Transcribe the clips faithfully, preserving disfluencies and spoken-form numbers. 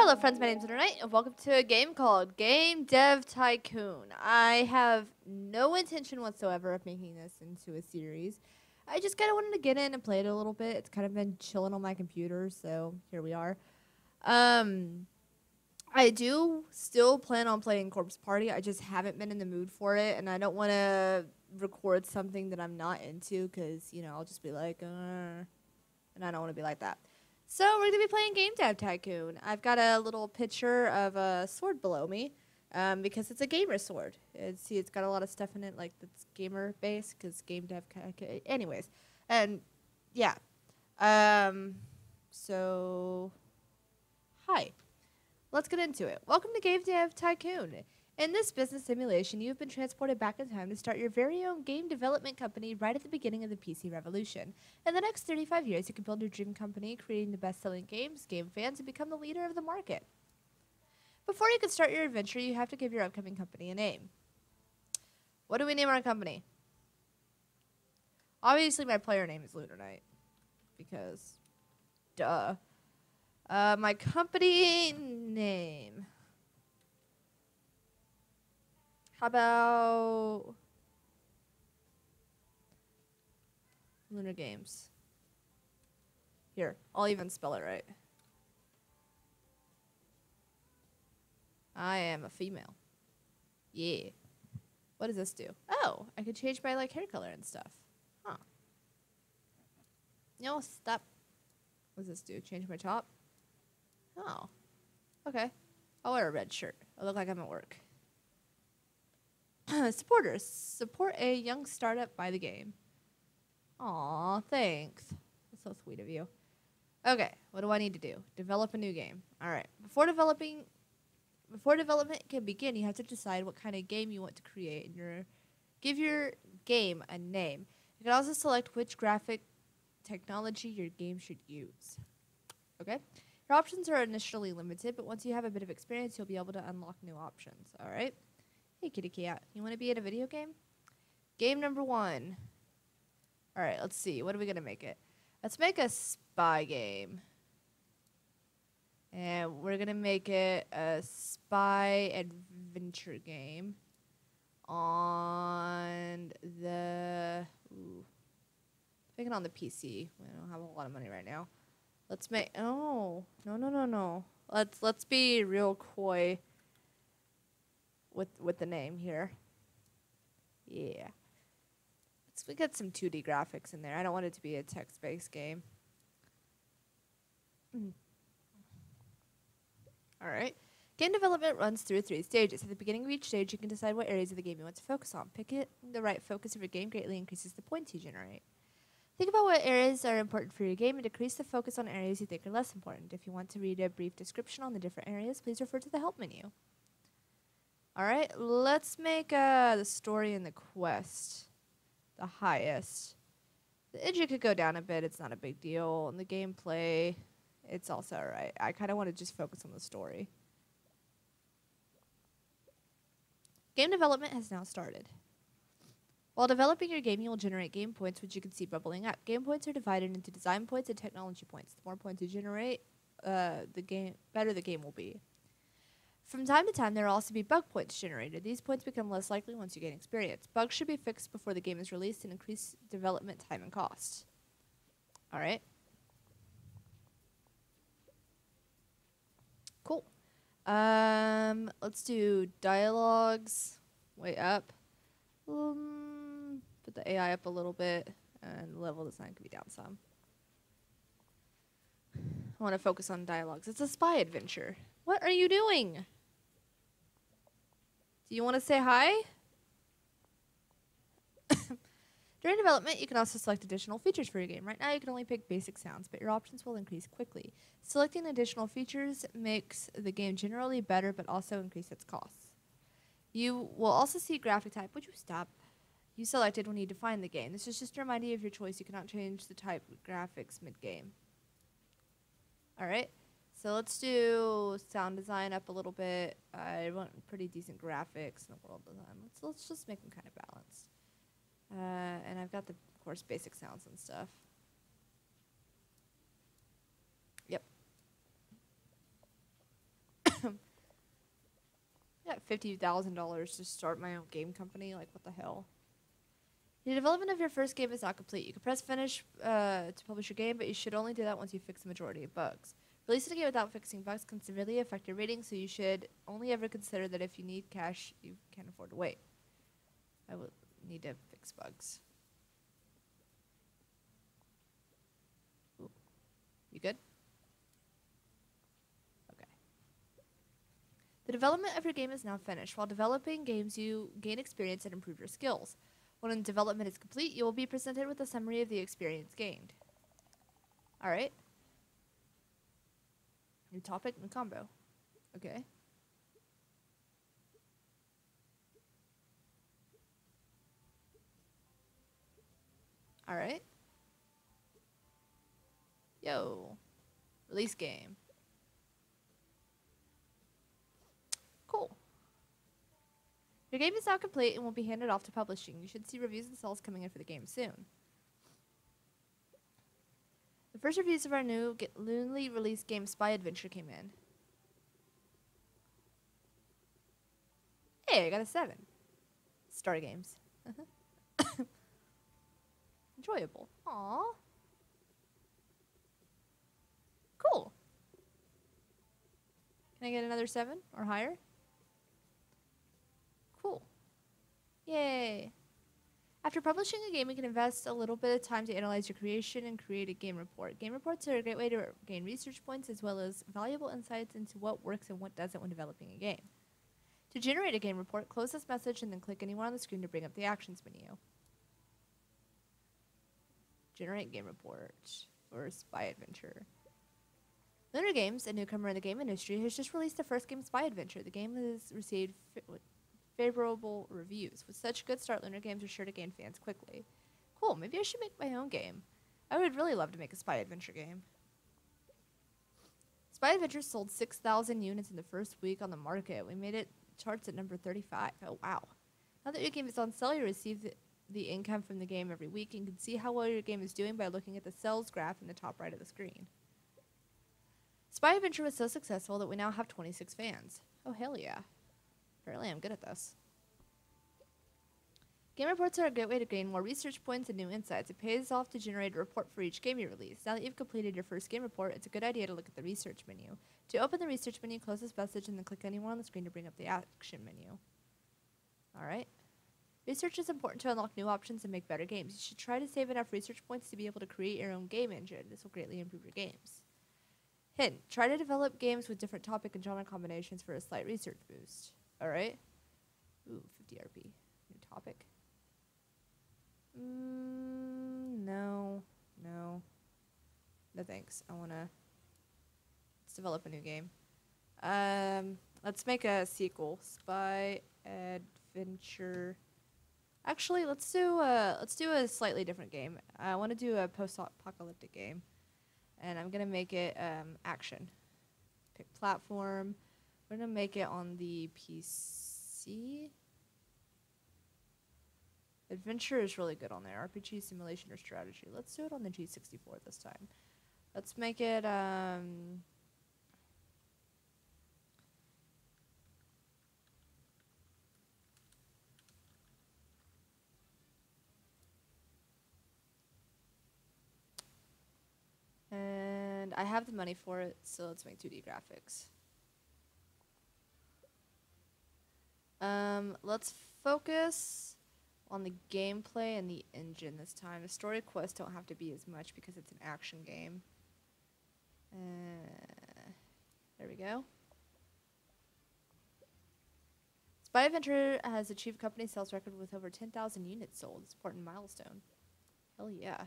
Hello friends, my name is Lunar Knight, and welcome to a game called Game Dev Tycoon. I have no intention whatsoever of making this into a series. I just kind of wanted to get in and play it a little bit. It's kind of been chilling on my computer, so here we are. Um, I do still plan on playing Corpse Party. I just haven't been in the mood for it, and I don't want to record something that I'm not into because, you know, I'll just be like, uh, and I don't want to be like that. So we're going to be playing Game Dev Tycoon. I've got a little picture of a sword below me um, because it's a gamer sword. And see, it's got a lot of stuff in it, like that's gamer-based because Game Dev Tycoon. Anyways, and yeah. Um, so, hi. Let's get into it. Welcome to Game Dev Tycoon. In this business simulation, you've been transported back in time to start your very own game development company right at the beginning of the P C revolution. In the next thirty-five years, you can build your dream company, creating the best-selling games, game fans, and become the leader of the market. Before you can start your adventure, you have to give your upcoming company a name. What do we name our company? Obviously, my player name is Lunar Knight, because, duh. Uh, my company name... How about Lunar Games? Here, I'll even spell it right. I am a female. Yeah. What does this do? Oh, I could change my like hair color and stuff. Huh. No, stop. What does this do? Change my top? Oh. Okay. I'll wear a red shirt. I look like I'm at work. Supporters. Support a young startup by the game. Aw, thanks. That's so sweet of you. Okay, what do I need to do? Develop a new game. All right. Before developing, before development can begin, you have to decide what kind of game you want to create. And your, give your game a name. You can also select which graphic technology your game should use. Okay? Your options are initially limited, but once you have a bit of experience, you'll be able to unlock new options. All right? Hey, kitty cat. You want to be in a video game? Game number one. All right, let's see. What are we going to make it? Let's make a spy game. And we're going to make it a spy adventure game on the... Ooh. Make it on the P C. We don't have a lot of money right now. Let's make... Oh, no, no, no, no. Let's, let's be real coy. With, with the name here. Yeah. Let's we get some two D graphics in there. I don't want it to be a text-based game. Mm. All right. Game development runs through three stages. At the beginning of each stage, you can decide what areas of the game you want to focus on. Picking the right focus of your game greatly increases the points you generate. Think about what areas are important for your game and decrease the focus on areas you think are less important. If you want to read a brief description on the different areas, please refer to the help menu. All right, let's make uh, the story and the quest the highest. The engine could go down a bit. It's not a big deal. And the gameplay, it's also all right. I kind of want to just focus on the story. Game development has now started. While developing your game, you will generate game points, which you can see bubbling up. Game points are divided into design points and technology points. The more points you generate, uh, the game better the game will be. From time to time, there will also be bug points generated. These points become less likely once you gain experience. Bugs should be fixed before the game is released and increase development time and cost. All right. Cool. Um, let's do dialogues way up. Um, put the A I up a little bit, and level design could be down some. I want to focus on dialogues. It's a spy adventure. What are you doing? Do you want to say hi? During development, you can also select additional features for your game. Right now, you can only pick basic sounds, but your options will increase quickly. Selecting additional features makes the game generally better, but also increase its costs. You will also see graphic type. Would you stop? You selected when you define the game. This is just to remind you of your choice. You cannot change the type of graphics mid-game. All right. So let's do sound design up a little bit. I want pretty decent graphics in the world design. Let's, let's just make them kind of balanced. Uh, and I've got, the, of course, basic sounds and stuff. Yep. fifty thousand dollars to start my own game company. Like, what the hell? The development of your first game is not complete. You can press finish uh, to publish your game, but you should only do that once you fix the majority of bugs. Releasing a game without fixing bugs can severely affect your rating, so you should only ever consider that if you need cash, you can't afford to wait. I will need to fix bugs. Ooh. You good? The development of your game is now finished. While developing games, you gain experience and improve your skills. When development is complete, you will be presented with a summary of the experience gained. Alright. New topic, new combo. Okay. Alright. Yo. Release game. Cool. Your game is now complete and will be handed off to publishing. You should see reviews and sales coming in for the game soon. The first reviews of our new newly released game Spy Adventure came in. Hey, I got a seven. Star Games. Enjoyable. Aww. Cool. Can I get another seven or higher? Cool. Yay. After publishing a game, you can invest a little bit of time to analyze your creation and create a game report. Game reports are a great way to gain research points as well as valuable insights into what works and what doesn't when developing a game. To generate a game report, close this message and then click anywhere on the screen to bring up the actions menu. Generate game report or Spy Adventure. Lunar Games, a newcomer in the game industry, has just released the first game Spy Adventure. The game has received favorable reviews. With such a good start, Lunar Games are sure to gain fans quickly. Cool, maybe I should make my own game. I would really love to make a Spy Adventure game. Spy Adventure sold six thousand units in the first week on the market. We made it charts at number thirty-five. Oh, wow. Now that your game is on sale, you receive the, the income from the game every week and can see how well your game is doing by looking at the sales graph in the top right of the screen. Spy Adventure was so successful that we now have twenty-six fans. Oh, hell yeah. Apparently I'm good at this. Game reports are a good way to gain more research points and new insights. It pays off to generate a report for each game you release. Now that you've completed your first game report, it's a good idea to look at the research menu. To open the research menu, close this message and then click anywhere on the screen to bring up the action menu. Alright. Research is important to unlock new options and make better games. You should try to save enough research points to be able to create your own game engine. This will greatly improve your games. Hint, try to develop games with different topic and genre combinations for a slight research boost. Alright. Ooh, fifty R P. New topic. Mm, no. No. No thanks. I wanna... Let's develop a new game. Um, let's make a sequel. Spy Adventure... Actually, let's do a, let's do a slightly different game. I wanna do a post-apocalyptic game. And I'm going to make it um, action. Pick platform. We're going to make it on the P C. Adventure is really good on there. R P G, simulation, or strategy. Let's do it on the G sixty-four this time. Let's make it... Um, And I have the money for it, so let's make two D graphics. Um, let's focus on the gameplay and the engine this time. The story quests don't have to be as much because it's an action game. Uh, there we go. Spy Adventure has achieved company sales record with over ten thousand units sold. It's an important milestone. Hell yeah.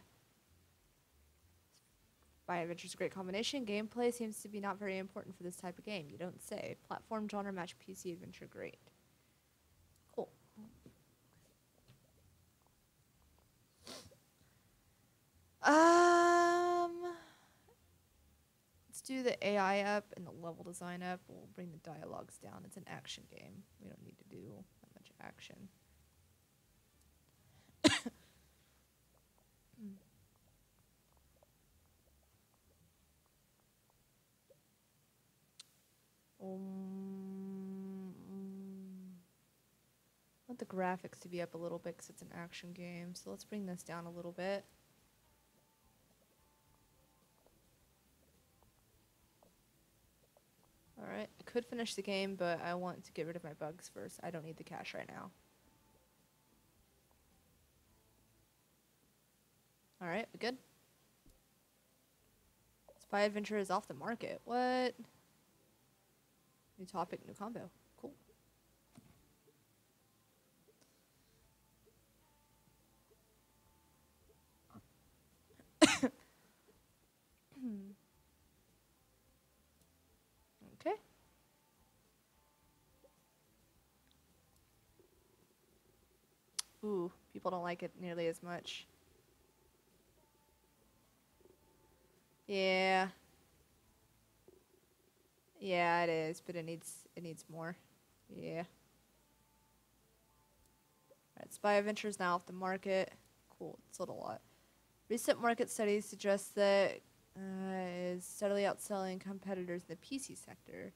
Spy Adventure is a great combination. Gameplay seems to be not very important for this type of game. You don't say. Platform, genre, match, P C, adventure, great. Cool. Um, let's do the A I up and the level design up. We'll bring the dialogues down. It's an action game. We don't need to do that much action. Um, the graphics to be up a little bit because it's an action game. So let's bring this down a little bit. Alright, I could finish the game, but I want to get rid of my bugs first. I don't need the cash right now. Alright, we good? Spy Adventure is off the market. What? New topic, new combo. Cool. Okay. Ooh, people don't like it nearly as much. Yeah. Yeah, it is, but it needs it needs more. Yeah. Alright, Spy Adventures now off the market. Cool, it's sold a lot. Recent market studies suggest that uh, is steadily outselling competitors in the P C sector.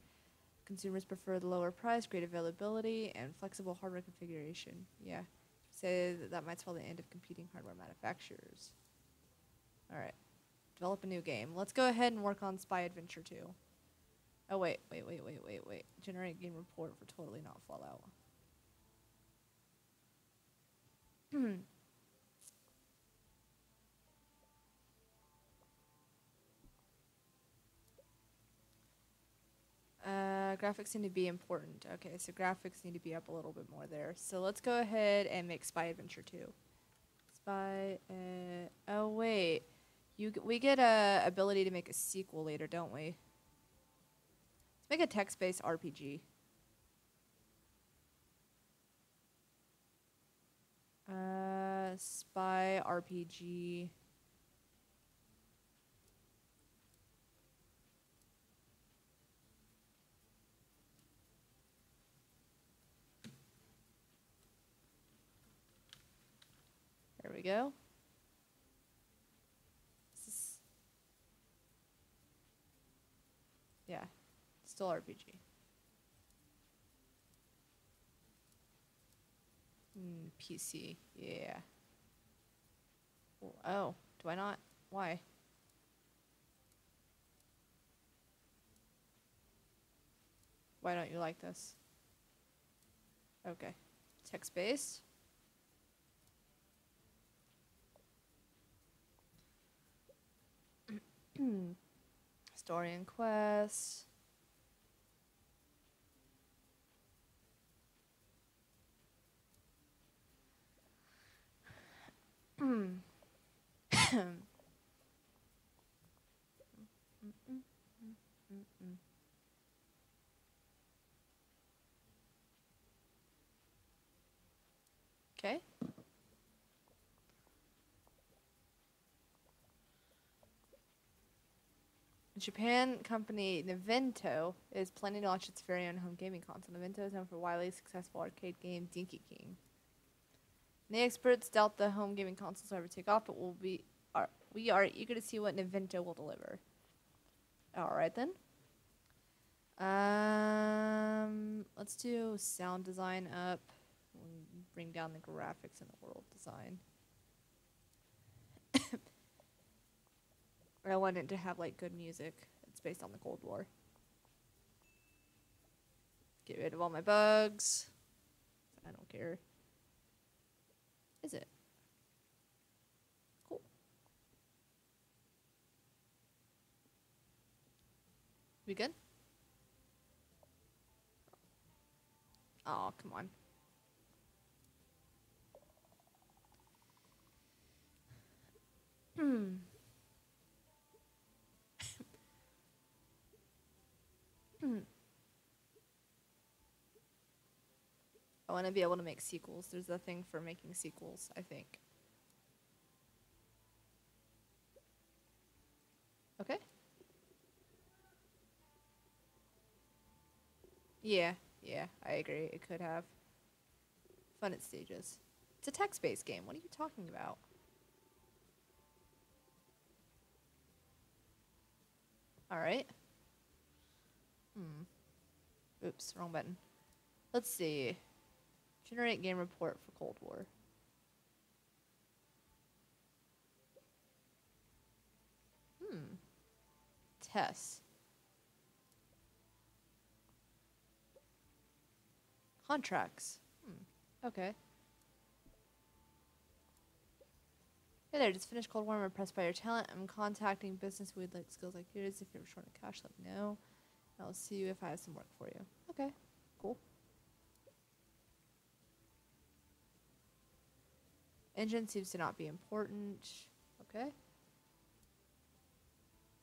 Consumers prefer the lower price, great availability, and flexible hardware configuration. Yeah, say that, that might spell the end of competing hardware manufacturers. All right, develop a new game. Let's go ahead and work on Spy Adventure two. Oh wait, wait, wait, wait, wait, wait. Generate game report for totally not Fallout. uh, graphics need to be important. Okay, so graphics need to be up a little bit more there. So let's go ahead and make Spy Adventure two. Spy. Uh, oh wait, you g we get a ability to make a sequel later, don't we? Make a text-based R P G. Uh, spy R P G. There we go. This is yeah. Still R P G. Mm, P C, yeah. Oh, do I not? Why? Why don't you like this? Okay. Text-based. Story and quest. Hmm. Okay. Japan company Navento is planning to launch its very own home gaming console. Navento is known for widely successful arcade game Dinky King. The experts doubt the home gaming consoles will ever take off, but we'll be, are, we are eager to see what Ninvento will deliver. Alright then. Um, let's do sound design up. We'll bring down the graphics and the world design. I want it to have like good music. It's based on the Cold War. Get rid of all my bugs. I don't care. Is it? Cool. We good? Oh, come on. Hmm. Hmm. I want to be able to make sequels. There's a thing for making sequels, I think. Okay. Yeah, yeah, I agree. It could have fun at stages. It's a text-based game. What are you talking about? All right. Hmm. Oops, wrong button. Let's see. Generate game report for Cold War. Hmm. Tess. Contracts. Hmm. Okay. Hey there, just finished Cold War. I'm impressed by your talent. I'm contacting business who would like skills like yours. If you're short of cash, let me know. I'll see you if I have some work for you. Okay, cool. Engine seems to not be important. Okay.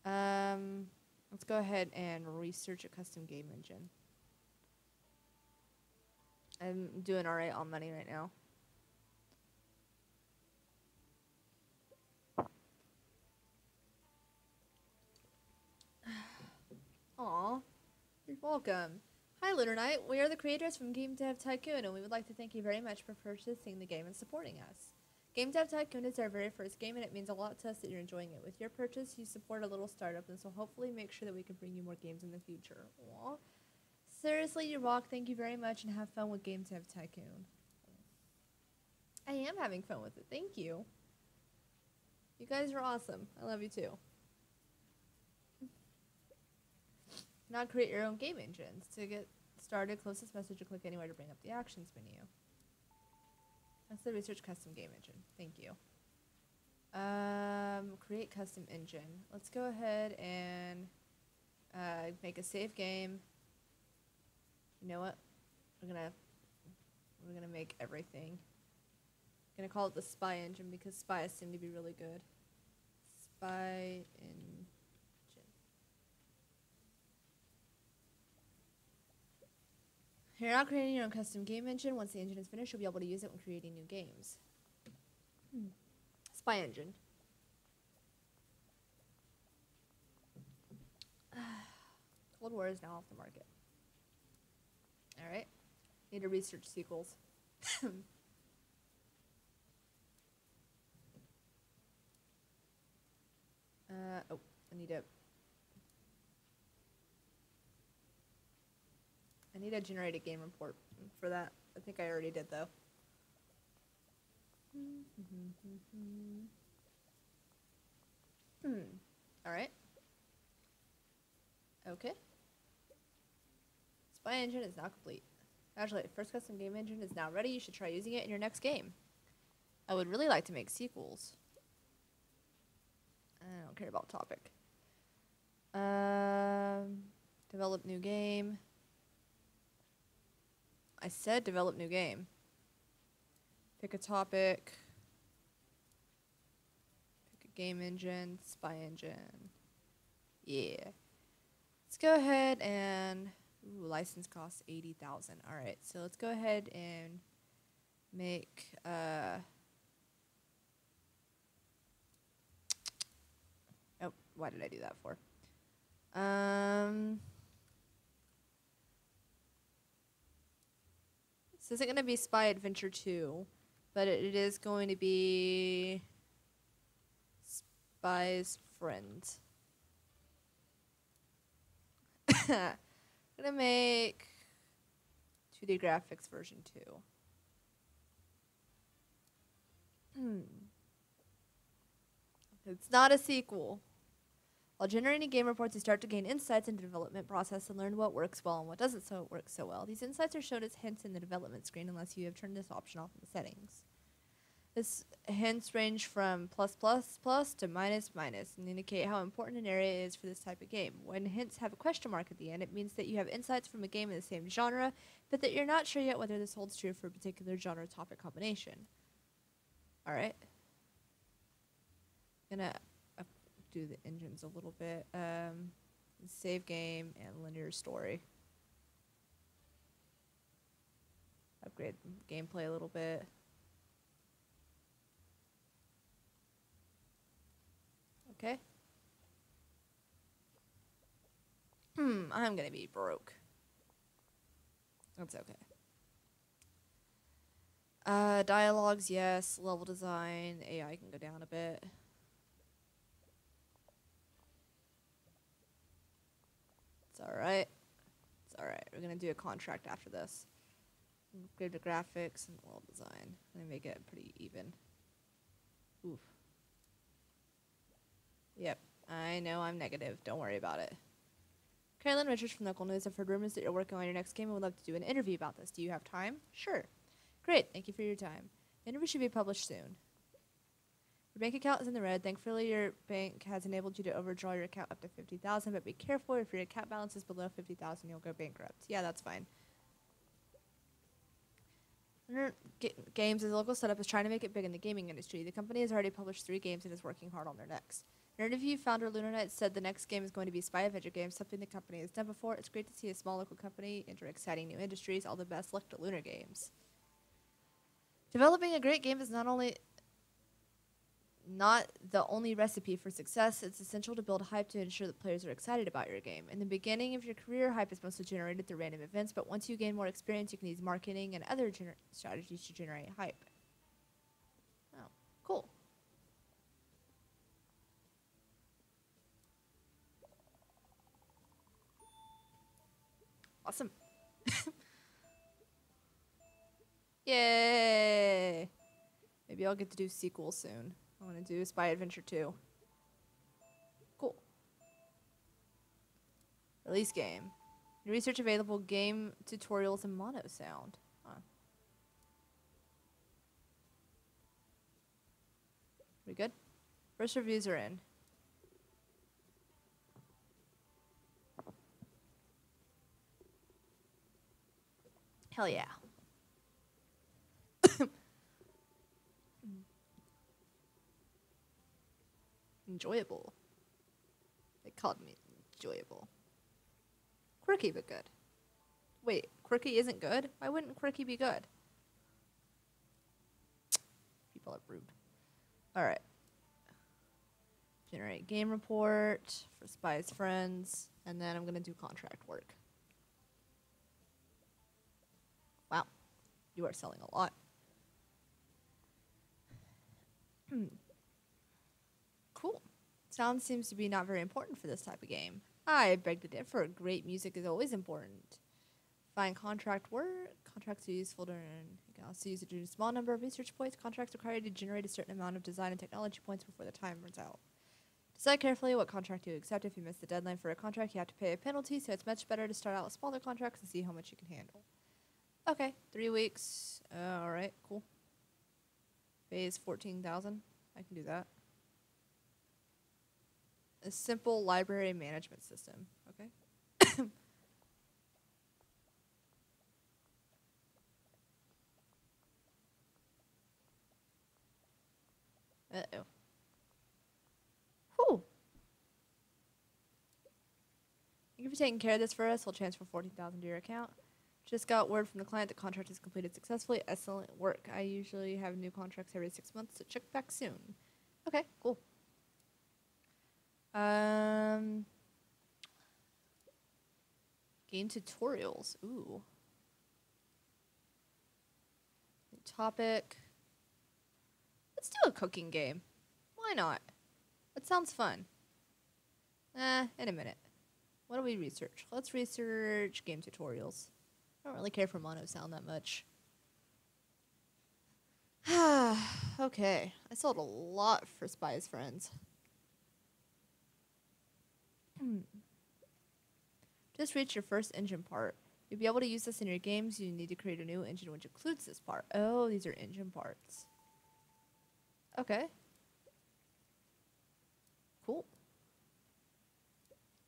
Um, let's go ahead and research a custom game engine. I'm doing all right on money right now. Aw, you're welcome. Hi, Lunar Knight. We are the creators from Game Dev Tycoon, and we would like to thank you very much for purchasing the game and supporting us. Game Dev Tycoon is our very first game, and it means a lot to us that you're enjoying it. With your purchase, you support a little startup, and so hopefully make sure that we can bring you more games in the future. Aw. Seriously, you rock. Thank you very much, and have fun with Game Dev Tycoon. I am having fun with it. Thank you. You guys are awesome. I love you, too. Now create your own game engines. To get started, close this message and click anywhere to bring up the actions menu. That's the research custom game engine. Thank you. Um, create custom engine. Let's go ahead and uh, make a save game. You know what? We're gonna we're gonna make everything. I'm gonna call it the Spy Engine because spies seem to be really good. Spy engine. You're now creating your own custom game engine. Once the engine is finished, you'll be able to use it when creating new games. Hmm. Spy Engine. Cold War is now off the market. Alright. Need to research sequels. uh, oh, I need to... I need to generate a game report for that. I think I already did, though. Hmm. Alright. Okay. Spy Engine is now complete. Actually, first custom game engine is now ready. You should try using it in your next game. I would really like to make sequels. I don't care about topic. Um, develop new game. I said develop new game. Pick a topic. Pick a game engine. Spy Engine. Yeah. Let's go ahead and... Ooh, license costs eighty thousand dollars. Alright, so let's go ahead and make... Uh, oh, why did I do that for? Um... This isn't going to be Spy Adventure two, but it, it is going to be Spy's Friend. I'm going to make two D graphics version two. Hmm. It's not a sequel. While generating game reports, you start to gain insights into the development process and learn what works well and what doesn't so it works so well. These insights are shown as hints in the development screen unless you have turned this option off in the settings. This hints range from plus plus plus to minus minus and indicate how important an area is for this type of game. When hints have a question mark at the end, it means that you have insights from a game in the same genre, but that you're not sure yet whether this holds true for a particular genre topic combination. Alright. Gonna do the engines a little bit. Um, save game and linear story. Upgrade gameplay a little bit. Okay. Hmm, I'm gonna be broke. That's okay. Uh, dialogues, yes. Level design, A I can go down a bit. Alright. It's alright. We're going to do a contract after this. Go to graphics and world design. They make it pretty even. Oof. Yep, I know I'm negative. Don't worry about it. Carolyn Richards from Local News. I've heard rumors that you're working on your next game and would love to do an interview about this. Do you have time? Sure. Great. Thank you for your time. The interview should be published soon. Your bank account is in the red. Thankfully, your bank has enabled you to overdraw your account up to fifty thousand dollars, but be careful. If your account balance is below fifty thousand dollars, you'll go bankrupt. Yeah, that's fine. Lunar Games is a local setup is trying to make it big in the gaming industry. The company has already published three games and is working hard on their next. An interview founder Lunar Knight said the next game is going to be spy adventure games, something the company has done before. It's great to see a small local company enter exciting new industries. All the best luck to Lunar Games. Developing a great game is not only not the only recipe for success. It's essential to build hype to ensure that players are excited about your game. In the beginning of your career, hype is mostly generated through random events, but once you gain more experience, you can use marketing and other strategies to generate hype. Oh, cool. Awesome. Yay! Maybe I'll get to do sequels soon. I want to do Spy Adventure two. Cool. Release game. Research available game tutorials and mono sound. Huh. We good? First reviews are in. Hell yeah. Enjoyable. They called me enjoyable. Quirky but good. Wait, quirky isn't good? Why wouldn't quirky be good? People are rude. Alright. Generate game report for Spy's Friends, and then I'm gonna do contract work. Wow. You are selling a lot. Hmm. Cool. Sound seems to be not very important for this type of game. I beg to differ. Great music is always important. Find contract work. Contracts are useful to earn. You can also use it to do a small number of research points. Contracts require you to generate a certain amount of design and technology points before the time runs out. Decide carefully what contract you accept. If you miss the deadline for a contract, you have to pay a penalty, so it's much better to start out with smaller contracts and see how much you can handle. Okay, three weeks. Uh, Alright, cool. Phase fourteen thousand. I can do that. A simple library management system. Okay. Uh-oh. Whew. Thank you for taking care of this for us. We'll transfer fourteen thousand dollars to your account. Just got word from the client that contract is completed successfully. Excellent work. I usually have new contracts every six months, so check back soon. Okay, cool. Um, game tutorials. Ooh. New topic. Let's do a cooking game. Why not? That sounds fun. Eh, in a minute. What do we research? Let's research game tutorials. I don't really care for mono sound that much. Okay. I sold a lot for Spy's Friends. Just reach your first engine part. You'll be able to use this in your games. You need to create a new engine which includes this part. Oh, these are engine parts. Okay. Cool.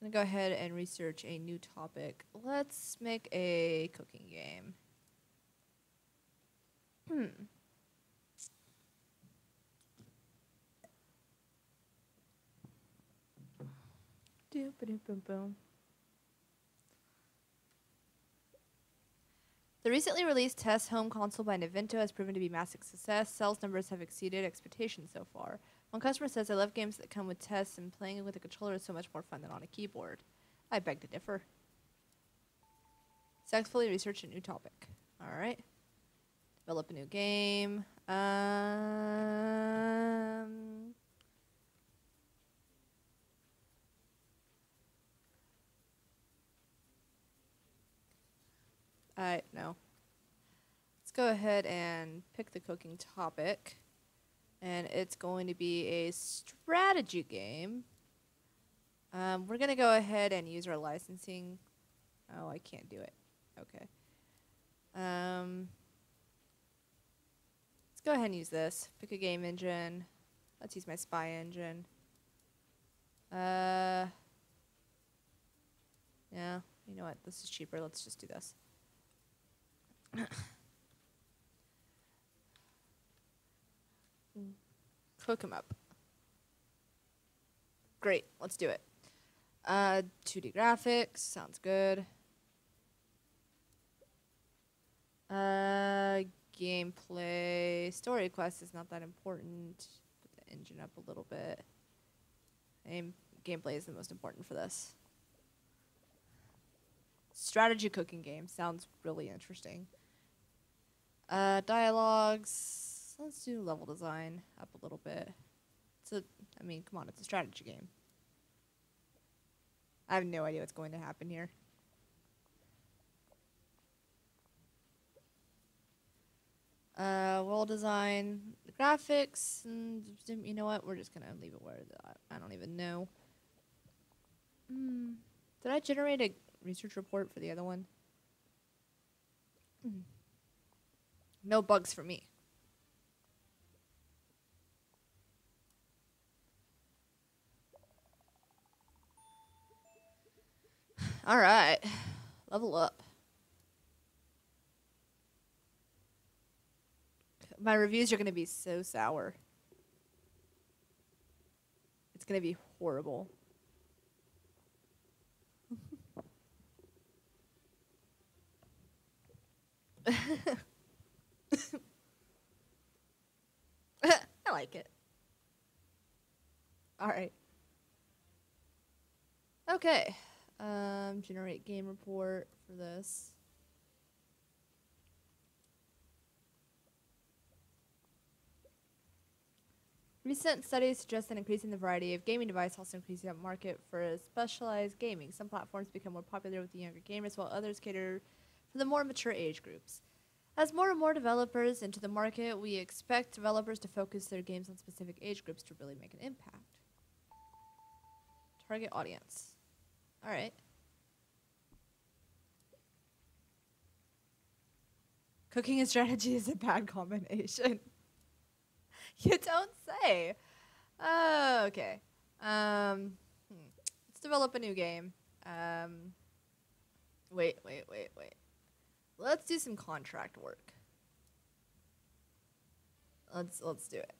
I'm going to go ahead and research a new topic. Let's make a cooking game. Hmm. Boom. The recently released test home console by Navento has proven to be massive success. Sales numbers have exceeded expectations so far. One customer says, I love games that come with tests, and playing with a controller is so much more fun than on a keyboard. I beg to differ. Successfully research a new topic. Alright. Develop a new game. Um... I uh, no. go ahead and pick the cooking topic. And it's going to be a strategy game. Um, we're going to go ahead and use our licensing. Oh, I can't do it. Okay. Um, let's go ahead and use this. Pick a game engine. Let's use my spy engine. Uh, yeah, you know what? This is cheaper. Let's just do this. Cook them up. Great, let's do it. Uh, two D graphics, sounds good. Uh, gameplay, story quest is not that important. Put the engine up a little bit. Game, gameplay is the most important for this. Strategy cooking game, sounds really interesting. Uh, dialogues. Let's do level design up a little bit. It's a, I mean, come on, it's a strategy game. I have no idea what's going to happen here. Uh, world design, the graphics, and you know what? We're just gonna leave it where I don't even know. Mm. Did I generate a research report for the other one? Mm. No bugs for me. All right, level up. My reviews are gonna be so sour. It's gonna be horrible. I like it. All right. Okay. Um, generate game report for this. Recent studies suggest that increasing the variety of gaming devices also increases the market for specialized gaming. Some platforms become more popular with the younger gamers, while others cater for the more mature age groups. As more and more developers enter the market, we expect developers to focus their games on specific age groups to really make an impact. Target audience. All right. Cooking and strategy is a bad combination. You don't say. Oh, okay. Um, hmm. Let's develop a new game. Um, wait, wait, wait, wait. Let's do some contract work. Let's let's do it.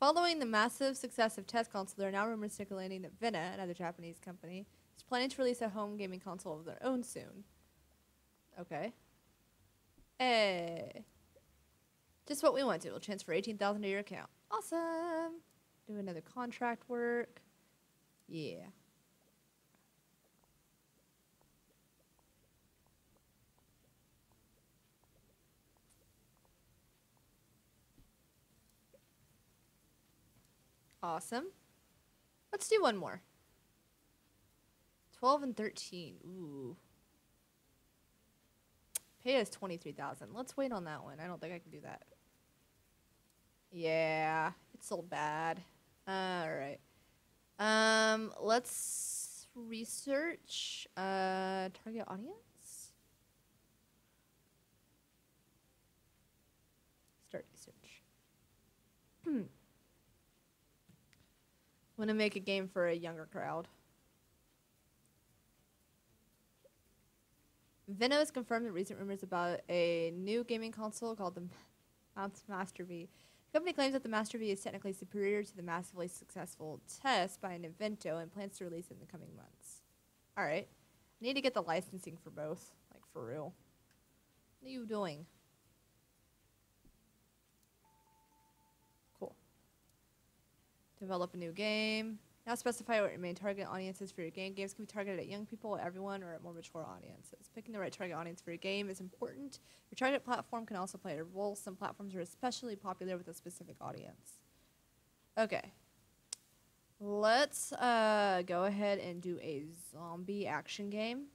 Following the massive success of Test Console, there are now rumors circulating that Vena, another Japanese company, is planning to release a home gaming console of their own soon. Okay. Hey. Just what we want to. We'll transfer eighteen thousand dollars to your account. Awesome. Do another contract work. Yeah. Awesome. Let's do one more. twelve and thirteen. Ooh. Pay us twenty-three thousand. Let's wait on that one. I don't think I can do that. Yeah, it's so bad. All right. Um, let's research uh target audience. Start research. Hmm. Want to make a game for a younger crowd. Vena has confirmed the recent rumors about a new gaming console called the Master V. The company claims that the Master V is technically superior to the massively successful Test by Navento and plans to release it in the coming months. All right. I need to get the licensing for both, like for real. What are you doing? Develop a new game. Now specify what your main target audience is for your game. Games can be targeted at young people, everyone, or at more mature audiences. Picking the right target audience for your game is important. Your target platform can also play a role. Some platforms are especially popular with a specific audience. Okay. Let's uh, go ahead and do a zombie action game.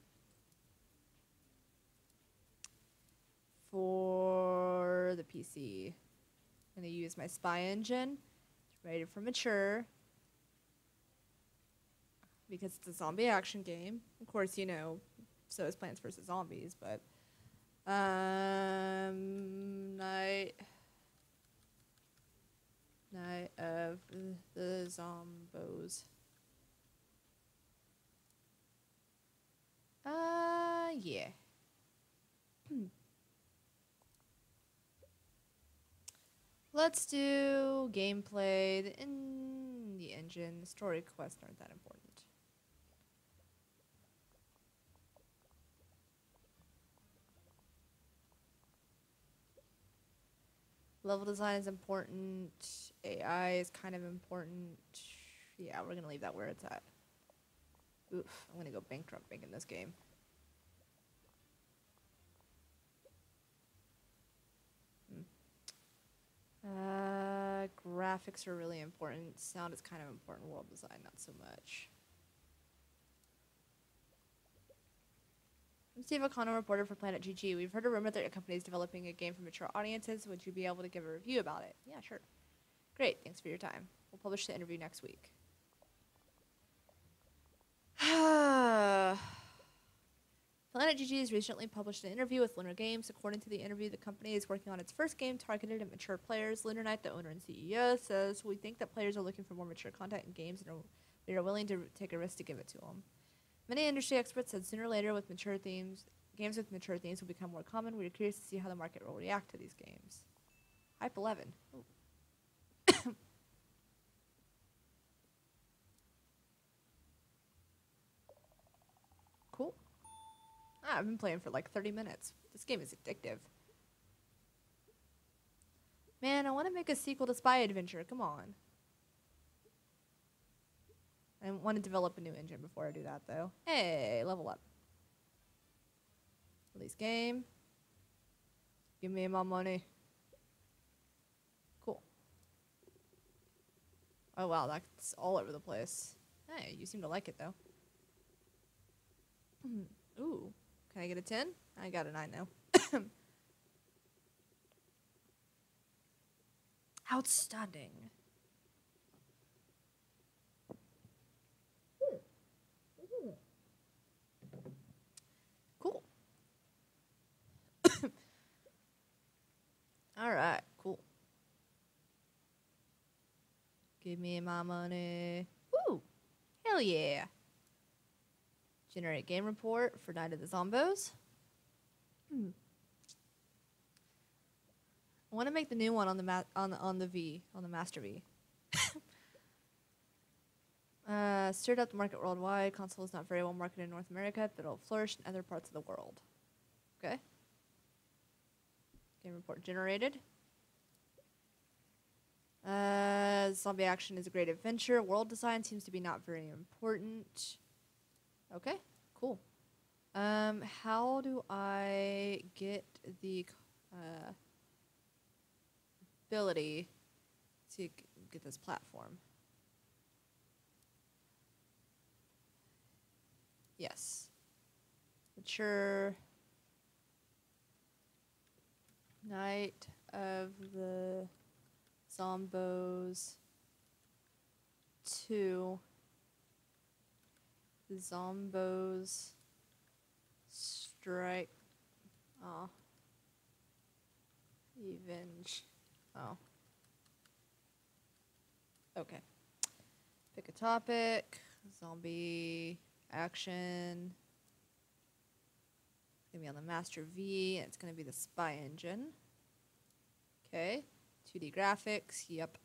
For the P C. I'm going to use my Spy Engine. It's rated for mature. Because it's a zombie action game. Of course, you know, so is Plants versus. Zombies, but... Um, night... Night of the Zombos. Uh, yeah. Let's do gameplay, the, in the engine, the story quests aren't that important. Level design is important. A I is kind of important. Yeah, we're gonna leave that where it's at. Oof, I'm gonna go bankrupt making this game. Hmm. Uh, graphics are really important. Sound is kind of important. World design, not so much. I'm Steve O'Connell, reporter for Planet G G. We've heard a rumor that your company is developing a game for mature audiences. Would you be able to give a review about it? Yeah, sure. Great, thanks for your time. We'll publish the interview next week. Planet G G has recently published an interview with Lunar Games. According to the interview, the company is working on its first game targeted at mature players. Lunar Knight, the owner and C E O, says, "We think that players are looking for more mature content in games and are, we are willing to take a risk to give it to them." Many industry experts said sooner or later with mature themes, games with mature themes will become more common. We are curious to see how the market will react to these games. Hype eleven. Oh. Cool. Ah, I've been playing for like thirty minutes. This game is addictive. Man, I want to make a sequel to Spy Adventure. Come on. I want to develop a new engine before I do that, though. Hey, level up. Release game. Give me my money. Cool. Oh, wow, that's all over the place. Hey, you seem to like it, though. Ooh, can I get a ten? I got a nine now. Outstanding. Alright, cool. Give me my money. Woo! Hell yeah! Generate game report for Night of the Zombos. Hmm. I want to make the new one on the ma on the on the V on the Master V. uh, stirred up the market worldwide. Console is not very well marketed in North America, but it'll flourish in other parts of the world. Okay. Game report generated. Uh, zombie action is a great adventure. World design seems to be not very important. Okay, cool. Um, how do I get the uh, ability to get this platform? Yes. Mature. Night of the Zombos two Zombos Strike. Oh. Revenge. Oh. Okay. Pick a topic. Zombie action. It's going to be on the Master V, and it's going to be the Spy Engine. Okay. two D graphics. Yep.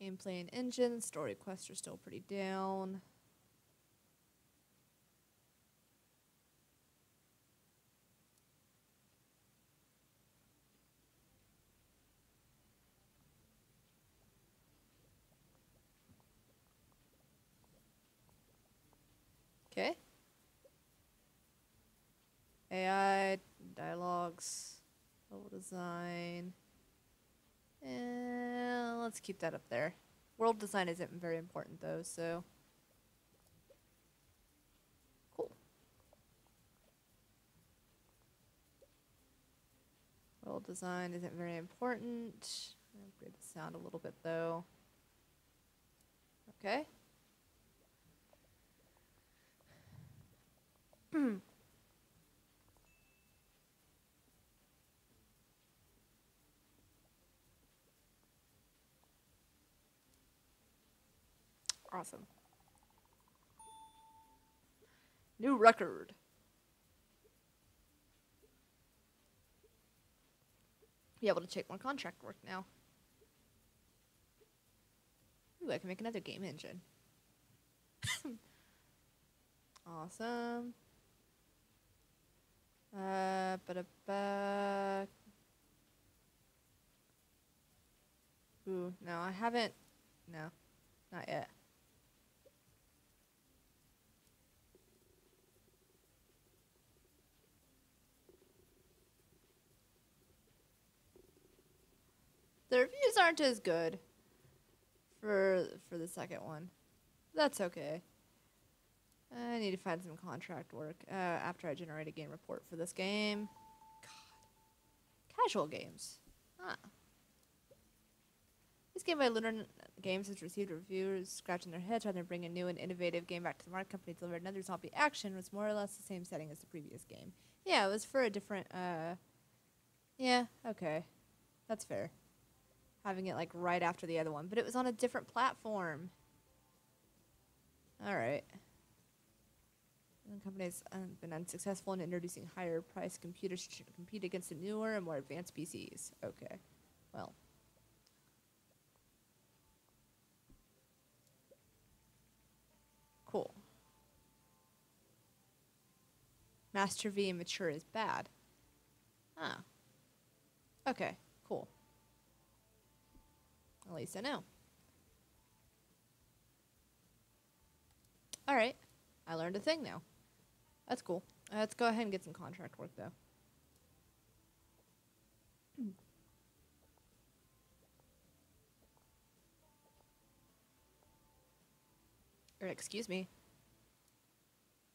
Gameplay and engine. Story quests are still pretty down. Okay. A I, dialogues, level design. And let's keep that up there. World design isn't very important though, so. Cool. World design isn't very important. I'll upgrade the sound a little bit though. Okay. Hmm. Awesome. New record. Be able to check more contract work now. Ooh, I can make another game engine. Awesome. Uh, ba-da-ba. Ooh, no, I haven't. No, not yet. The reviews aren't as good for for the second one. That's okay. I need to find some contract work uh, after I generate a game report for this game. God. Casual games. Huh. This game by Lunar Games has received reviewers scratching their heads trying to bring a new and innovative game back to the market. Company delivered another zombie action was more or less the same setting as the previous game. Yeah, it was for a different... Uh, yeah, okay. That's fair. Having it like right after the other one, but it was on a different platform. All right. The company's um, been unsuccessful in introducing higher priced computers to compete against the newer and more advanced P Cs. Okay, well. Cool. Master V and Mature is bad. Huh. Okay, cool. At least I know. All right. I learned a thing now. That's cool. Uh, let's go ahead and get some contract work, though. Or excuse me.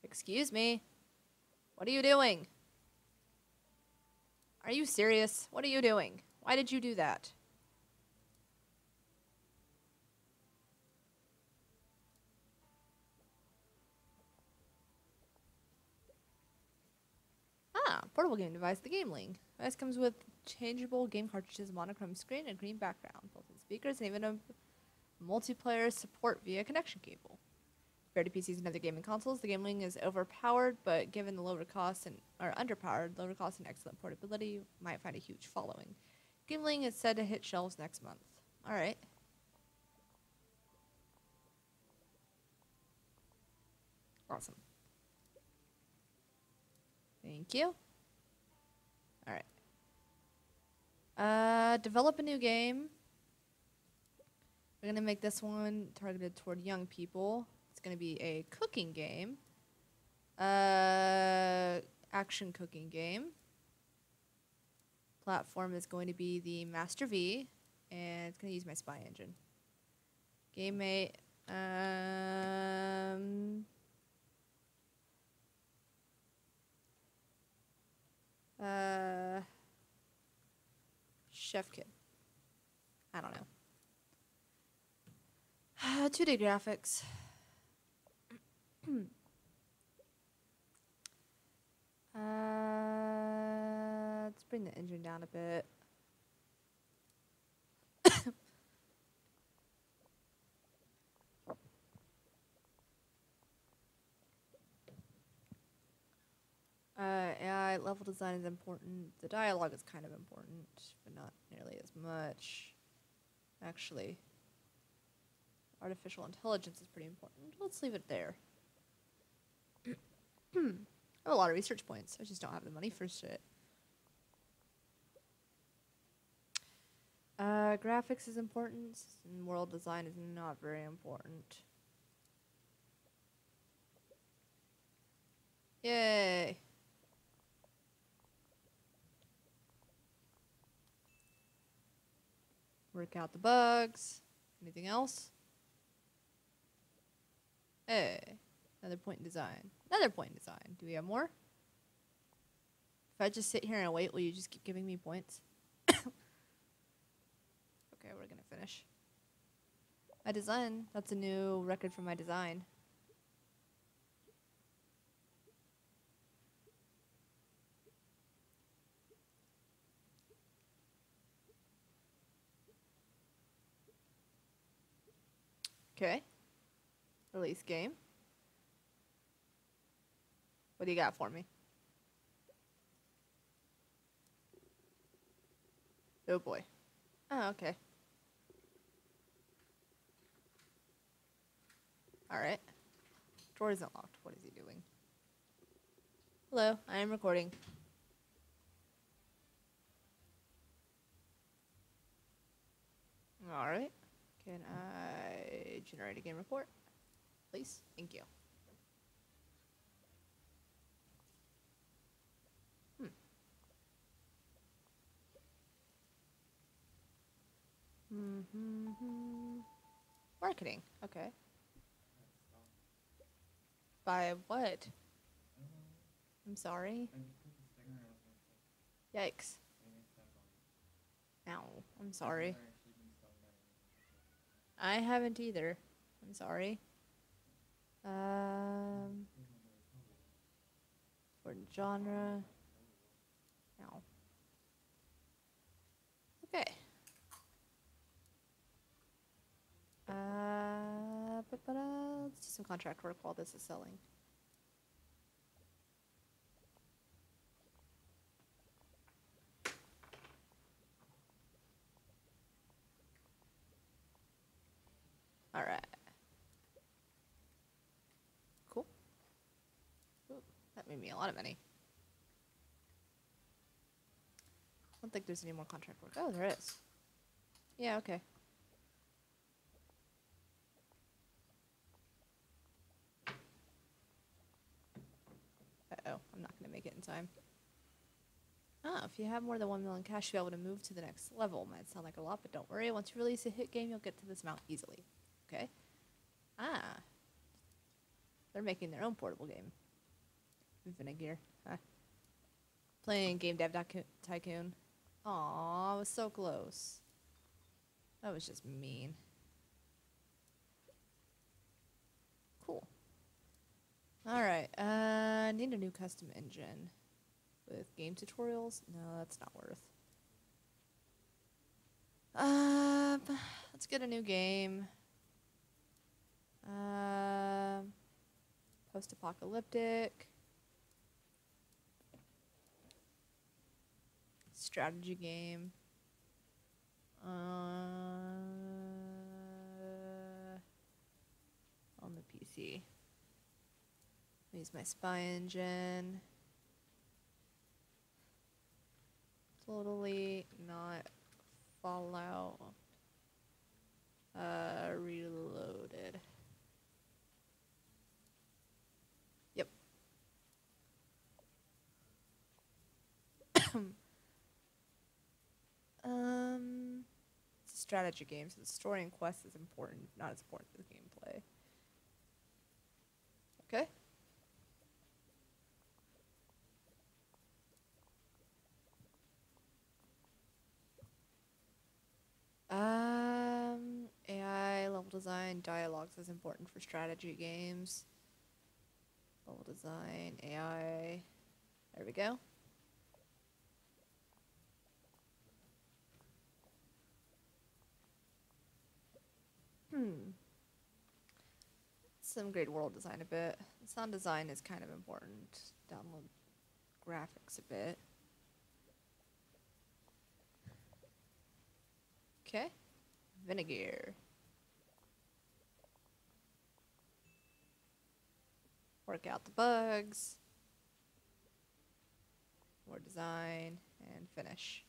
Excuse me. What are you doing? Are you serious? What are you doing? Why did you do that? Ah, portable game device, the GameLing. The device comes with changeable game cartridges, monochrome screen, a green background, built-in speakers, and even a multiplayer support via connection cable. Compared to P Cs and other gaming consoles, the GameLing is overpowered, but given the lower cost and or underpowered, lower cost and excellent portability, you might find a huge following. GameLing is said to hit shelves next month. All right. Awesome. Thank you. All right. Uh, develop a new game. We're going to make this one targeted toward young people. It's going to be a cooking game. Uh, action cooking game. Platform is going to be the Master V. And it's going to use my spy engine. Game mate. Um... Uh, Chef Kid. I don't know. Uh, two D graphics. uh, let's bring the engine down a bit. Uh, A I level design is important. The dialogue is kind of important, but not nearly as much. Actually, artificial intelligence is pretty important. Let's leave it there. I have a lot of research points. I just don't have the money for shit. Uh, graphics is important, and world design is not very important. Yay! work out the bugs. Anything else? Hey, another point in design. Another point in design. Do we have more? If I just sit here and wait, will you just keep giving me points? Okay, we're gonna finish. My design. That's a new record for my design. Okay. Release game. What do you got for me? Oh boy. Oh, okay. Alright. Door isn't locked. What is he doing? Hello, I am recording. Alright. Can I generate a game report? Please? Thank you. Hmm. Mm-hmm. Marketing. Okay. By what? I'm sorry. Yikes. Ow. I'm sorry. I haven't either. I'm sorry. Um, for genre. No. Okay. Uh, ba -ba -da. Let's do some contract work while this is selling. All right. Cool. Ooh, that made me a lot of money. I don't think there's any more contract work. Oh, there is. Yeah, okay. Uh-oh, I'm not going to make it in time. Oh, if you have more than one million cash, you'll be able to move to the next level. Might sound like a lot, but don't worry. Once you release a hit game, you'll get to this amount easily. Okay. Ah. They're making their own portable game. Vena gear. Huh. Playing Game Dev Tycoon. Aww, I was so close. That was just mean. Cool. Alright, uh, I need a new custom engine. With game tutorials? No, that's not worth. Um, let's get a new game. Uh, post-apocalyptic. Strategy game. Uh, on the P C. I'll use my spy engine. Totally not Fallout. Uh, Reloaded. um, it's a strategy game, so the story and quest is important, not as important as gameplay. Okay. Um, A I, level design, dialogues is important for strategy games. Level design, A I. There we go. Hmm. Some great world design a bit. Sound design is kind of important. Download graphics a bit. Okay. Vinegar. Work out the bugs. More design. And finish.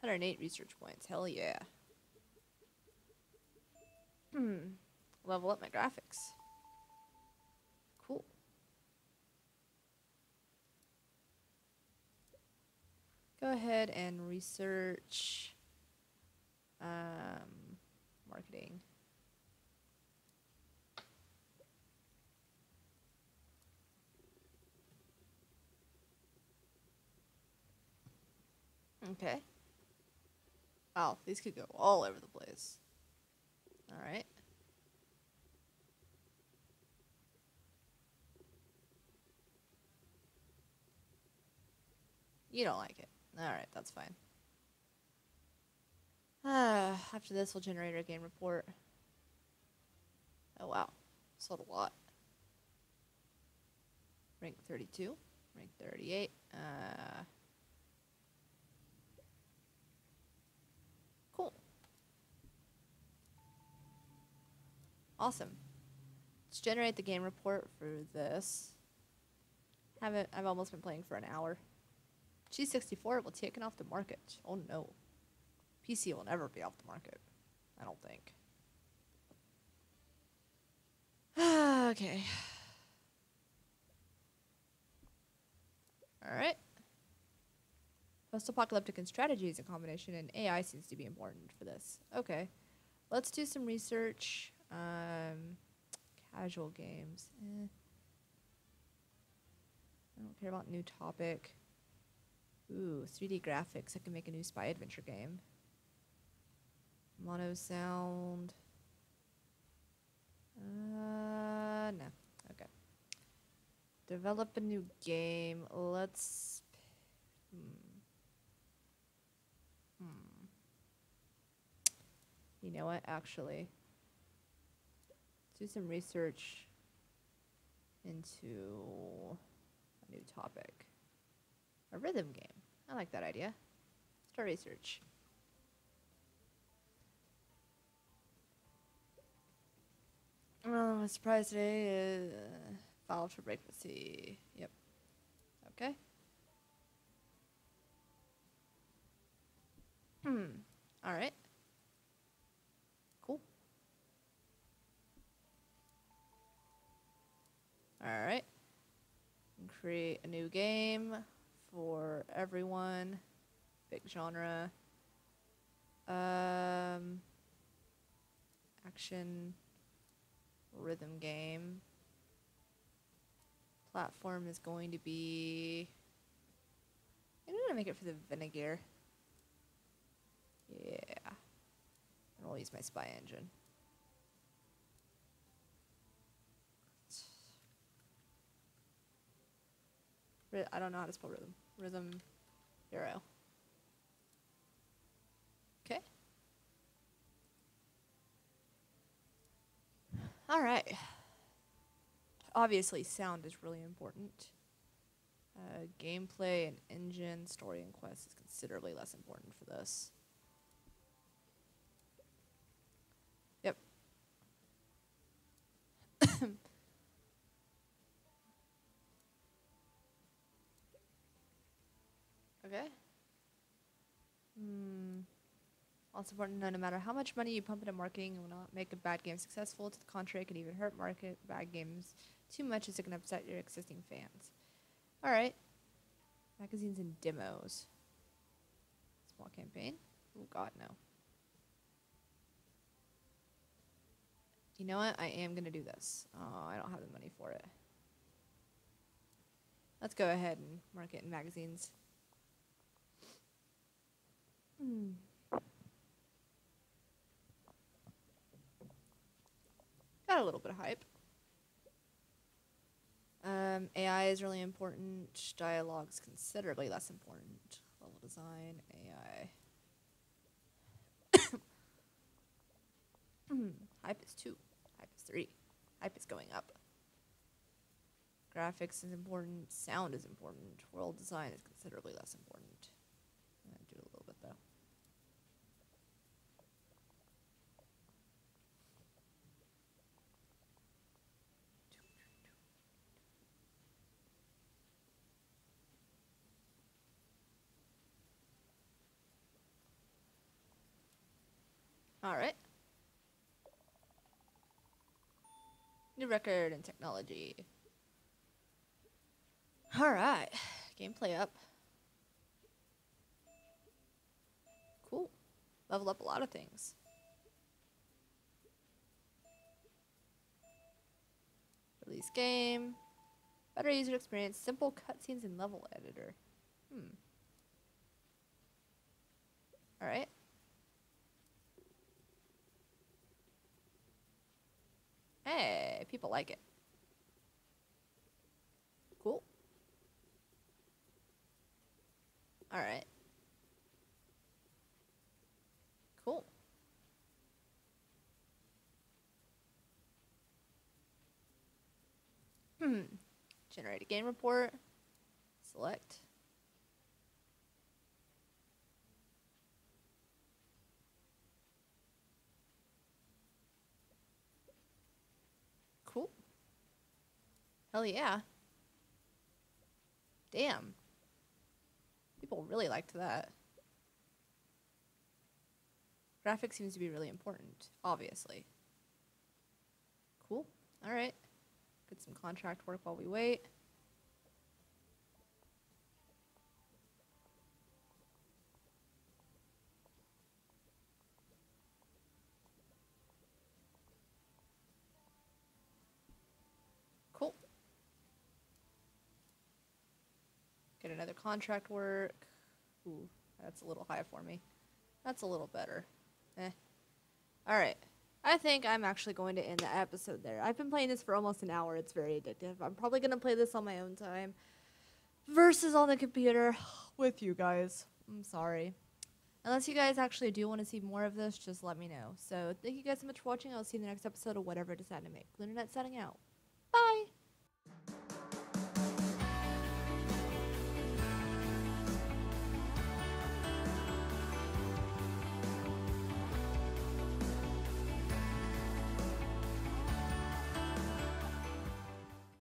one hundred eight research points. Hell yeah. Hmm. Level up my graphics. Cool. Go ahead and research Um, marketing. Okay. Wow, these could go all over the place. All right. You don't like it. All right, that's fine. Uh, after this, we'll generate our game report. Oh, wow. Sold a lot. Rank thirty-two. Rank thirty-eight. Uh... Cool. Awesome. Let's generate the game report for this. Haven't, I've almost been playing for an hour. G sixty-four will be taken off the market. Oh no. P C will never be off the market. I don't think. Okay. Alright. Post-apocalyptic and strategies in combination, and A I seems to be important for this. Okay. Let's do some research. Um, casual games. Eh. I don't care about new topic. Ooh, three D graphics. I can make a new spy adventure game. Mono sound. Uh, no. Okay. Develop a new game. Let's... Hmm. Hmm. You know what, actually. Do some research into a new topic. A rhythm game. I like that idea. Start research. Well, my surprise today is uh, filed for bankruptcy. Yep. Okay. Hmm. All right. Cool. All right. Create a new game for everyone. Big genre. Um, action, rhythm game. Platform is going to be... I'm gonna make it for the vinegar. Yeah. And I'll use my spy engine. I don't know how to spell rhythm. Rhythm hero. Okay. All right. Obviously, sound is really important. Uh, gameplay and engine, story and quest is considerably less important for this. Yep. Okay. Hmm. Also important to know, no matter how much money you pump into marketing, it will not make a bad game successful. To the contrary, it can even hurt market bad games too much as it can upset your existing fans. Alright. Magazines and demos. Small campaign. Oh god, no. You know what? I am going to do this. Oh, I don't have the money for it. Let's go ahead and market in magazines. Got a little bit of hype. Um, A I is really important. Dialogue's considerably less important. Level design, A I. Hype is two. Hype is three. Hype is going up. Graphics is important. Sound is important. World design is considerably less important. I'm gonna do a little bit though. All right. New record and technology. All right. Gameplay up. level up a lot of things. Release game. Better user experience. Simple cutscenes and level editor. Hmm. Alright. Hey, people like it. Cool. Alright. Cool. Hmm. Generate a game report. Select. Cool. Hell yeah. Damn. People really liked that. Graphics seems to be really important, obviously. Cool. All right. Get some contract work while we wait. Get another contract work. Ooh, that's a little high for me. That's a little better. Eh. Alright. I think I'm actually going to end the episode there. I've been playing this for almost an hour. It's very addictive. I'm probably going to play this on my own time. Versus on the computer with you guys. I'm sorry. Unless you guys actually do want to see more of this, just let me know. So, thank you guys so much for watching. I'll see you in the next episode of whatever it is I make. Lunar Knight signing out.